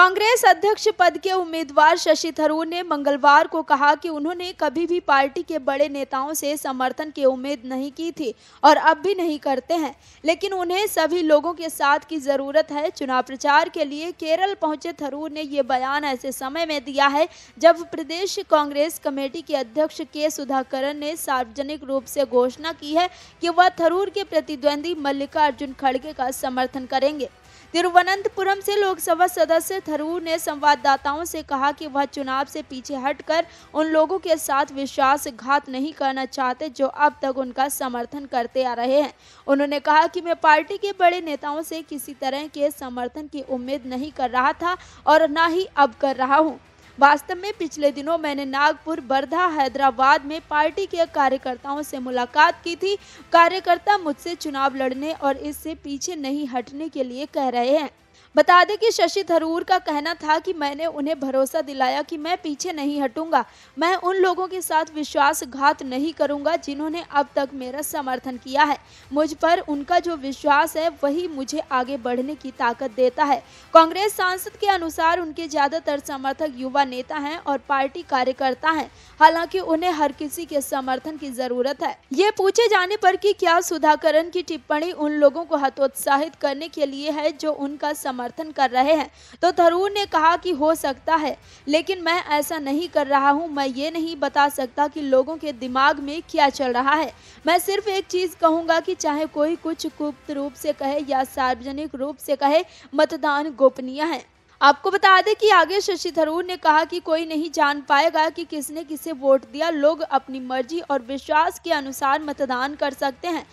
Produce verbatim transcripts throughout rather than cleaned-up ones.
कांग्रेस अध्यक्ष पद के उम्मीदवार शशि थरूर ने मंगलवार को कहा कि उन्होंने कभी भी पार्टी के बड़े नेताओं से समर्थन की उम्मीद नहीं की थी और अब भी नहीं करते हैं, लेकिन उन्हें सभी लोगों के साथ की ज़रूरत है। चुनाव प्रचार के लिए केरल पहुंचे थरूर ने ये बयान ऐसे समय में दिया है जब प्रदेश कांग्रेस कमेटी के अध्यक्ष के सुधाकरण ने सार्वजनिक रूप से घोषणा की है कि वह थरूर के प्रतिद्वंदी मल्लिकार्जुन खड़गे का समर्थन करेंगे। तिरुवनंतपुरम से लोकसभा सदस्य थरूर ने संवाददाताओं से कहा कि वह चुनाव से पीछे हटकर उन लोगों के साथ विश्वासघात नहीं करना चाहते जो अब तक उनका समर्थन करते आ रहे हैं। उन्होंने कहा कि मैं पार्टी के बड़े नेताओं से किसी तरह के समर्थन की उम्मीद नहीं कर रहा था और ना ही अब कर रहा हूं। वास्तव में पिछले दिनों मैंने नागपुर, वर्धा, हैदराबाद में पार्टी के कार्यकर्ताओं से मुलाकात की थी। कार्यकर्ता मुझसे चुनाव लड़ने और इससे पीछे नहीं हटने के लिए कह रहे हैं। बता दें कि शशि थरूर का कहना था कि मैंने उन्हें भरोसा दिलाया कि मैं पीछे नहीं हटूंगा, मैं उन लोगों के साथ विश्वासघात नहीं करूंगा जिन्होंने अब तक मेरा समर्थन किया है। मुझ पर उनका जो विश्वास है वही मुझे आगे बढ़ने की ताकत देता है। कांग्रेस सांसद के अनुसार उनके ज़्यादातर समर्थक युवा नेता हैं और पार्टी कार्यकर्ता हैं, हालांकि उन्हें हर किसी के समर्थन की ज़रूरत है। ये पूछे जाने पर कि क्या सुधाकरण की टिप्पणी उन लोगों को हतोत्साहित करने के लिए है जो उनका समर्थन कर रहे हैं, तो थरूर ने कहा कि हो सकता है, लेकिन मैं ऐसा नहीं कर रहा हूं। मैं ये नहीं बता सकता कि लोगों के दिमाग में क्या चल रहा है। मैं सिर्फ एक चीज़ कहूंगा कि चाहे कोई कुछ गुप्त रूप से कहे या सार्वजनिक रूप से कहे, मतदान गोपनीय है। आपको बता दें कि आगे शशि थरूर ने कहा कि कोई नहीं जान पाएगा कि किसने किसे वोट दिया। लोग अपनी मर्जी और विश्वास के अनुसार मतदान कर सकते हैं।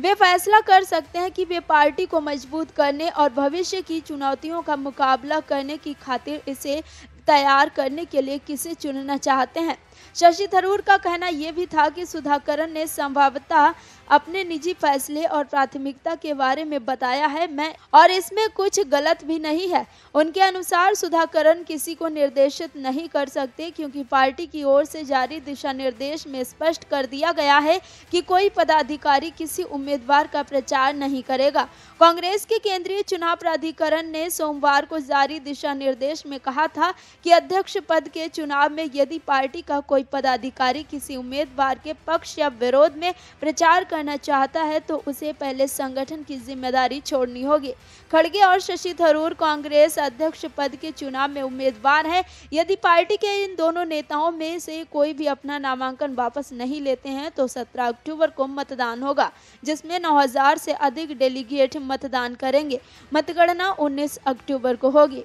वे फैसला कर सकते हैं कि वे पार्टी को मजबूत करने और भविष्य की चुनौतियों का मुकाबला करने की खातिर इसे तैयार करने के लिए किसे चुनना चाहते हैं। शशि थरूर का कहना यह भी था कि सुधाकरण ने संभवतः अपने निजी फैसले और प्राथमिकता के बारे में बताया है, मैं और इसमें कुछ गलत भी नहीं है। उनके अनुसार सुधाकरण किसी को निर्देशित नहीं कर सकते क्योंकि पार्टी की ओर से जारी दिशा निर्देश में स्पष्ट कर दिया गया है कि कोई पदाधिकारी किसी उम्मीदवार का प्रचार नहीं करेगा। कांग्रेस के केंद्रीय चुनाव प्राधिकरण ने सोमवार को जारी दिशा निर्देश में कहा था कि अध्यक्ष पद के चुनाव में यदि पार्टी का कोई पदाधिकारी किसी उम्मीदवार के पक्ष या विरोध में प्रचार करना चाहता है तो उसे पहले संगठन की जिम्मेदारी छोड़नी होगी। खड़गे और शशि थरूर कांग्रेस अध्यक्ष पद के चुनाव में उम्मीदवार हैं। यदि पार्टी के इन दोनों नेताओं में से कोई भी अपना नामांकन वापस नहीं लेते हैं तो सत्रह अक्टूबर को मतदान होगा, जिसमें नौ हजार से अधिक डेलीगेट मतदान करेंगे। मतगणना उन्नीस अक्टूबर को होगी।